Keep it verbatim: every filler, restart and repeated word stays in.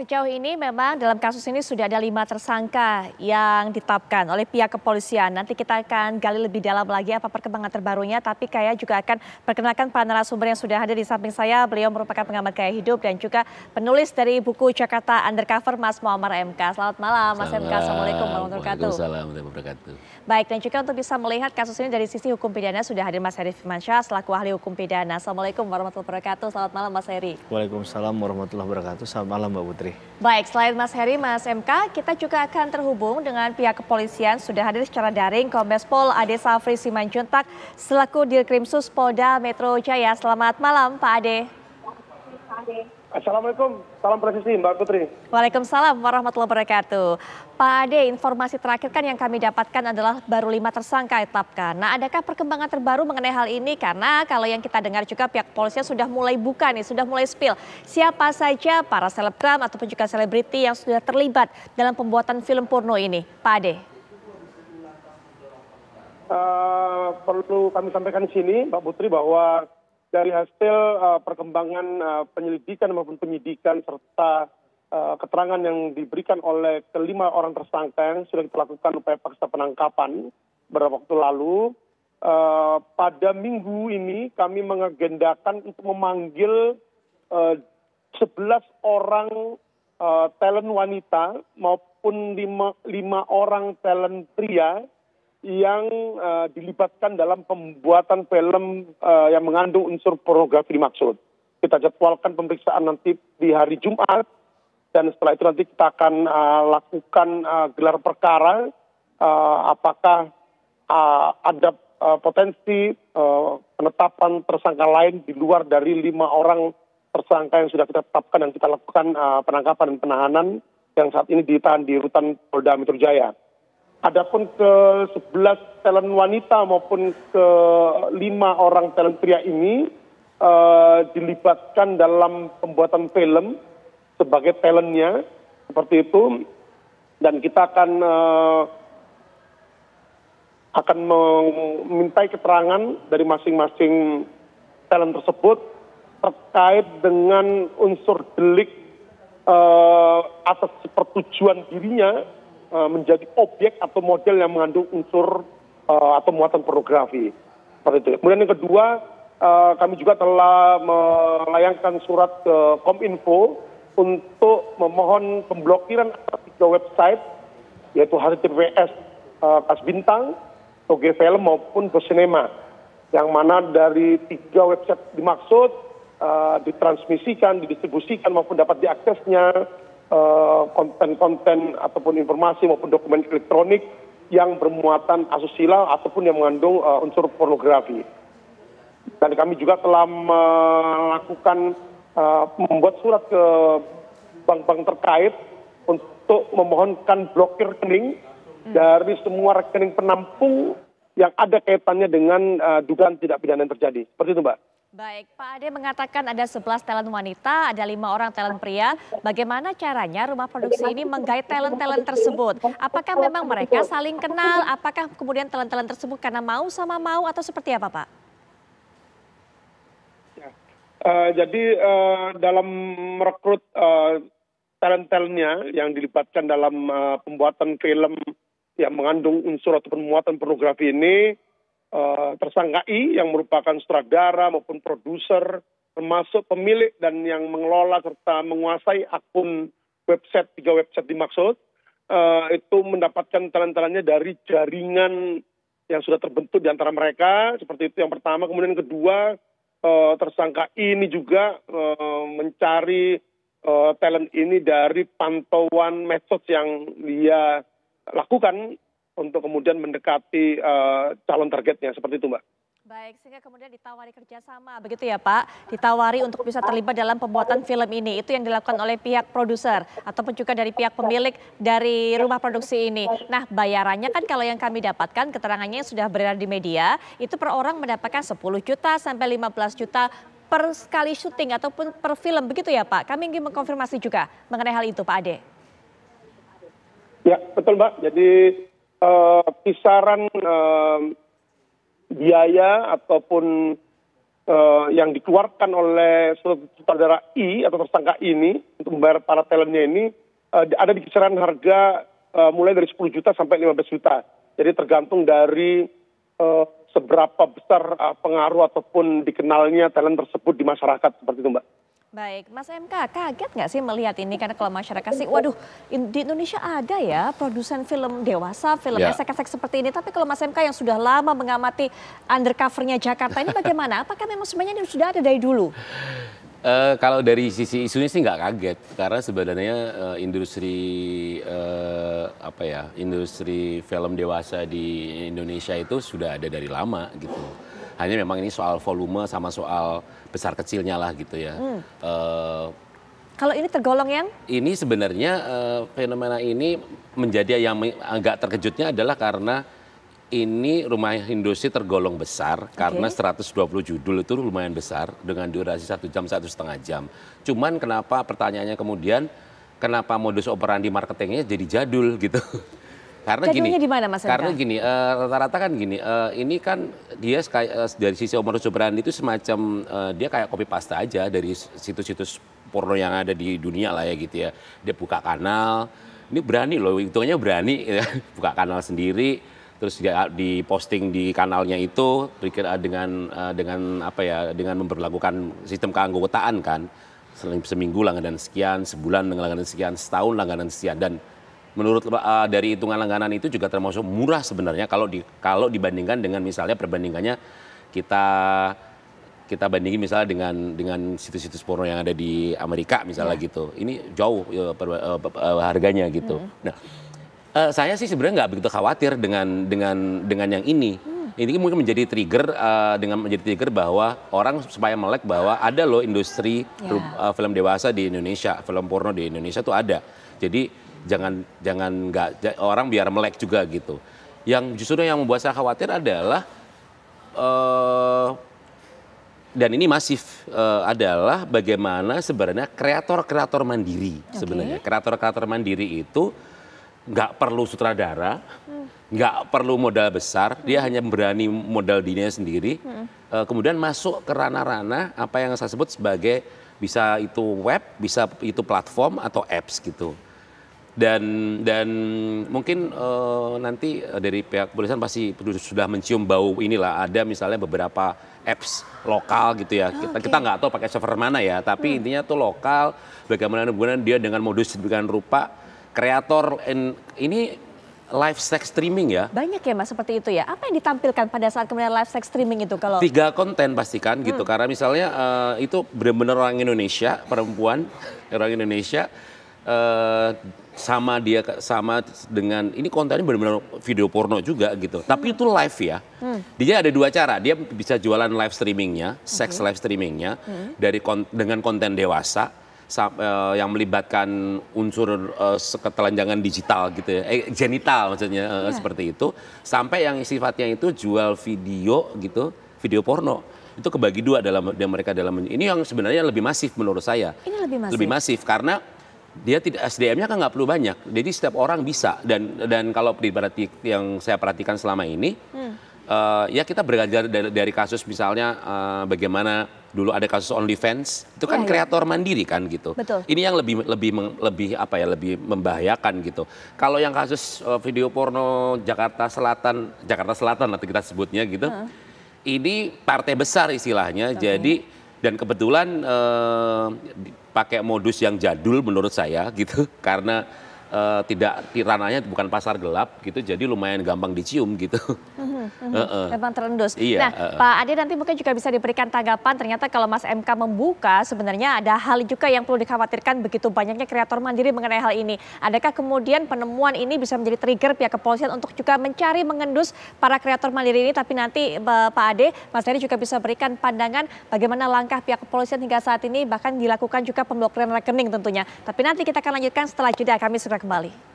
sejauh ini memang dalam kasus ini sudah ada lima tersangka yang ditetapkan oleh pihak kepolisian. Nanti kita akan gali lebih dalam lagi apa perkembangan terbarunya, tapi Kaya juga akan perkenalkan para narasumber yang sudah hadir di samping saya. Beliau merupakan pengamat gaya hidup dan juga penulis dari buku Jakarta Undercover, Mas Muammar M K. Selamat malam, Mas Selamat. M K. Assalamualaikum warahmatullahi wabarakatuh. Baik, dan juga untuk bisa melihat kasus ini dari sisi hukum pidana sudah hadir Mas Heri Firmansyah selaku ahli hukum pidana. Assalamualaikum warahmatullahi wabarakatuh. Selamat malam, Mas Heri. Waalaikumsalam warahmatullahi wabarakatuh. Selamat malam, Mbak Putri. Baik, selain Mas Heri, Mas M K, kita juga akan terhubung dengan pihak kepolisian. Sudah hadir secara daring Kombes Pol Ade Safri Simanjuntak selaku Dirkrimsus Polda Metro Jaya. Selamat malam, Pak Ade. Assalamualaikum, salam presisi Mbak Putri. Waalaikumsalam warahmatullahi wabarakatuh. Pak Ade, informasi terakhir kan yang kami dapatkan adalah baru lima tersangka ditetapkan. Nah, adakah perkembangan terbaru mengenai hal ini? Karena kalau yang kita dengar juga pihak kepolisian sudah mulai buka nih, sudah mulai spill. Siapa saja para selebgram ataupun juga selebriti yang sudah terlibat dalam pembuatan film porno ini, Pak Ade? Uh, perlu kami sampaikan di sini, Mbak Putri, bahwa dari hasil uh, perkembangan uh, penyelidikan maupun penyidikan serta uh, keterangan yang diberikan oleh kelima orang tersangka yang sudah kita lakukan upaya paksa penangkapan beberapa waktu lalu, uh, pada minggu ini kami mengagendakan untuk memanggil uh, sebelas orang uh, talent wanita maupun lima orang talent pria yang uh, dilibatkan dalam pembuatan film uh, yang mengandung unsur pornografi dimaksud. Kita jadwalkan pemeriksaan nanti di hari Jumat, dan setelah itu nanti kita akan uh, lakukan uh, gelar perkara, uh, apakah uh, ada uh, potensi uh, penetapan tersangka lain di luar dari lima orang tersangka yang sudah kita tetapkan dan kita lakukan uh, penangkapan dan penahanan yang saat ini ditahan di rutan Polda Metro Jaya. Adapun ke sebelas talent wanita maupun ke lima orang talent pria ini uh, dilibatkan dalam pembuatan film sebagai talentnya, seperti itu. Dan kita akan uh, akan memintai keterangan dari masing-masing talent tersebut terkait dengan unsur delik uh, atas pertujuan dirinya menjadi objek atau model yang mengandung unsur uh, atau muatan pornografi, seperti itu. Kemudian yang kedua, uh, kami juga telah melayangkan surat ke Kominfo untuk memohon pemblokiran tiga website, yaitu H T V S uh, Kas Bintang, Toge Film maupun Bosinema, yang mana dari tiga website dimaksud uh, ditransmisikan, didistribusikan maupun dapat diaksesnya konten-konten ataupun informasi maupun dokumen elektronik yang bermuatan asusila ataupun yang mengandung uh, unsur pornografi. Dan kami juga telah melakukan uh, membuat surat ke bank-bank terkait untuk memohonkan blokir rekening hmm. dari semua rekening penampung yang ada kaitannya dengan uh, dugaan tindak pidana yang terjadi. Seperti itu, Mbak. Baik, Pak Ade mengatakan ada sebelas talent wanita, ada lima orang talent pria. Bagaimana caranya rumah produksi ini menggait talent-talent tersebut? Apakah memang mereka saling kenal? Apakah kemudian talent-talent tersebut karena mau sama mau atau seperti apa, Pak? Ya, uh, jadi uh, dalam merekrut uh, talent-talentnya yang dilibatkan dalam uh, pembuatan film yang mengandung unsur ataupun muatan pornografi ini, Uh, tersangka I yang merupakan sutradara maupun produser termasuk pemilik dan yang mengelola serta menguasai akun website tiga website dimaksud uh, itu mendapatkan talent-talentnya dari jaringan yang sudah terbentuk di antara mereka, seperti itu yang pertama. Kemudian kedua, uh, tersangka I ini juga uh, mencari uh, talent ini dari pantauan medsos yang dia lakukan untuk kemudian mendekati uh, calon targetnya, seperti itu, Mbak. Baik, sehingga kemudian ditawari kerjasama, begitu ya, Pak? Ditawari untuk bisa terlibat dalam pembuatan film ini, itu yang dilakukan oleh pihak produser ataupun juga dari pihak pemilik dari rumah produksi ini. Nah, bayarannya kan kalau yang kami dapatkan, keterangannya yang sudah beredar di media, itu per orang mendapatkan sepuluh juta sampai lima belas juta per sekali syuting ataupun per film, begitu ya, Pak? Kami ingin mengkonfirmasi juga mengenai hal itu, Pak Ade. Ya, betul, Mbak. Jadi Uh, kisaran uh, biaya ataupun uh, yang dikeluarkan oleh sutradara I atau tersangka ini untuk membayar para talentnya ini uh, ada di kisaran harga uh, mulai dari sepuluh juta sampai lima belas juta. Jadi tergantung dari uh, seberapa besar uh, pengaruh ataupun dikenalnya talent tersebut di masyarakat seperti itu, Mbak. Baik, Mas M K, kaget nggak sih melihat ini? Karena kalau masyarakat sih, waduh, in, di Indonesia ada ya produsen film dewasa, film esek-esek ya. Seperti ini. Tapi kalau Mas M K yang sudah lama mengamati undercovernya Jakarta ini bagaimana? Apakah memang sebenarnya ini sudah ada dari dulu? Uh, kalau dari sisi isunya sih nggak kaget, karena sebenarnya uh, industri uh, apa ya, industri film dewasa di Indonesia itu sudah ada dari lama gitu. Hanya memang ini soal volume sama soal besar kecilnya lah gitu ya. Hmm. Uh, Kalau ini tergolong yang? Ini sebenarnya uh, fenomena ini menjadi yang agak terkejutnya adalah karena ini rumah industri tergolong besar. Okay. Karena seratus dua puluh judul itu lumayan besar dengan durasi satu jam, satu setengah jam. Cuman kenapa pertanyaannya kemudian kenapa modus operandi marketingnya jadi jadul gitu. Karena gini, dimana, Mas karena gini, rata-rata uh, kan gini, uh, ini kan dia uh, dari sisi modus operandi itu semacam uh, dia kayak copy paste aja dari situs-situs porno yang ada di dunia lah ya gitu ya. Dia buka kanal, ini berani loh, hitungnya berani, ya. Buka kanal sendiri, terus dia diposting di kanalnya itu dengan uh, dengan apa ya, dengan memperlakukan sistem keanggotaan kan, seminggu langganan sekian, sebulan langganan sekian, setahun langganan sekian dan menurut uh, dari hitungan langganan itu juga termasuk murah sebenarnya kalau di kalau dibandingkan dengan misalnya perbandingannya kita kita bandingin misalnya dengan dengan situs-situs porno yang ada di Amerika misalnya ya. Gitu. Ini jauh ya, per, uh, uh, harganya gitu. Hmm. Nah, uh, saya sih sebenarnya nggak begitu khawatir dengan dengan dengan yang ini. Hmm. Ini mungkin menjadi trigger uh, dengan menjadi trigger bahwa orang supaya melek bahwa ada loh industri ya. uh, film dewasa di Indonesia, film porno di Indonesia tuh ada. Jadi Jangan jangan nggak orang biar melek juga gitu. Yang justru yang membuat saya khawatir adalah uh, dan ini masif uh, adalah bagaimana sebenarnya kreator-kreator mandiri okay. sebenarnya kreator-kreator mandiri itu nggak perlu sutradara, nggak hmm. perlu modal besar, hmm. dia hanya berani modal dirinya sendiri. Hmm. Uh, kemudian masuk ke ranah-ranah apa yang saya sebut sebagai bisa itu web, bisa itu platform atau apps gitu. Dan dan mungkin uh, nanti dari pihak kepolisian pasti sudah mencium bau inilah, ada misalnya beberapa apps lokal gitu ya. Oh, kita okay. kita nggak tahu pakai server mana ya, tapi hmm. intinya tuh lokal. Bagaimana hubungan dia dengan modus sedemikian rupa kreator ini live sex streaming ya. Banyak ya Mas seperti itu ya. Apa yang ditampilkan pada saat kemudian live sex streaming itu kalau tiga konten pastikan hmm. gitu. Karena misalnya uh, itu benar-benar orang Indonesia, perempuan orang Indonesia uh, sama dia sama dengan ini kontennya benar-benar video porno juga gitu. Hmm. Tapi itu live ya. Hmm. Dia ada dua cara. Dia bisa jualan live streamingnya, okay. seks live streamingnya hmm. dari kon, dengan konten dewasa sam, uh, yang melibatkan unsur uh, ketelanjangan digital gitu ya, eh, genital maksudnya uh, yeah. seperti itu. Sampai yang sifatnya itu jual video gitu, video porno. Itu kebagi dua dalam dan mereka dalam ini yang sebenarnya lebih masif menurut saya. Ini lebih masif. Lebih masif karena dia tidak S D M-nya kan nggak perlu banyak, jadi setiap orang bisa dan dan kalau diperhati yang saya perhatikan selama ini, hmm. uh, ya kita belajar dari, dari kasus misalnya uh, bagaimana dulu ada kasus OnlyFans itu kan ya, kreator ya. Mandiri kan gitu. Betul. Ini yang lebih lebih lebih apa ya lebih membahayakan gitu. Kalau yang kasus uh, video porno Jakarta Selatan Jakarta Selatan nanti kita sebutnya gitu, hmm. ini partai besar istilahnya, okay. jadi dan kebetulan eh, pakai modus yang jadul menurut saya gitu karena eh, tidak ranahnya bukan pasar gelap gitu jadi lumayan gampang dicium gitu. Mm-hmm, mm-hmm. Uh -uh. Gampang terendus. Iya, nah uh -uh. Pak Ade nanti mungkin juga bisa diberikan tanggapan ternyata kalau Mas M K membuka sebenarnya ada hal juga yang perlu dikhawatirkan begitu banyaknya kreator mandiri mengenai hal ini. Adakah kemudian penemuan ini bisa menjadi trigger pihak kepolisian untuk juga mencari mengendus para kreator mandiri ini tapi nanti uh, Pak Ade, Mas Heri juga bisa berikan pandangan bagaimana langkah pihak kepolisian hingga saat ini bahkan dilakukan juga pemblokiran rekening tentunya. Tapi nanti kita akan lanjutkan setelah jeda kami segera kembali.